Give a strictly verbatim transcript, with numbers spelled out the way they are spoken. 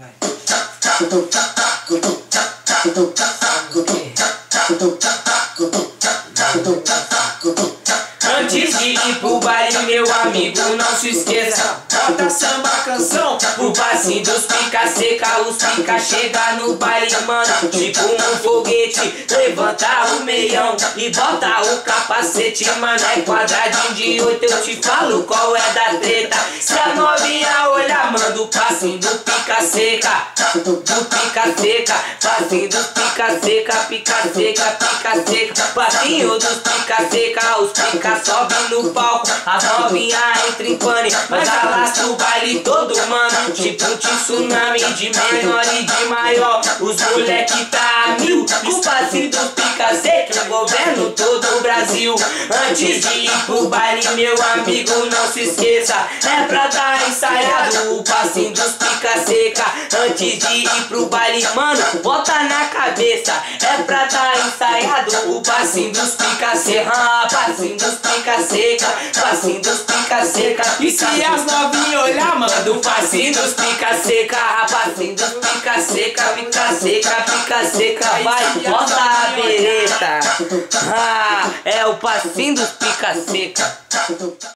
Vai. Antes de ir pro baile, meu amigo, não se esqueça. Bota samba, canção, o passinho dos pica seca. Os pica chega no baile, mano, tipo um foguete. Levanta o meião e bota o capacete, mano. É quadradinho de oito, eu te falo qual é da treta. Se a novinha olhar, manda o passinho do pica seca. Do pica seca, passinho do pica seca. Pica seca, pica seca, passinho dos pica seca. Os pica sobem no palco, a novinha entra em pane, mas alastra o baile todo, mano, tipo um tsunami. De menor e de maior, os moleque tá a mil, com o passinho do pica seca envolvendo todo o Brasil. Antes de ir pro baile, meu amigo, não se esqueça, é pra tá ensaiado o passinho dos pica seca. Antes de ir pro baile, mano, bota na cabeça, é pra tá ensaiado o passinho dos pica seca. Ah, passinho dos pica seca, passinho dos pica seca. E se as novinhas olhar, manda o passinho dos pica seca. Passinho dos pica seca, pica seca, pica seca. Vai, bota a bereta. Ah, é o passinho dos pica seca.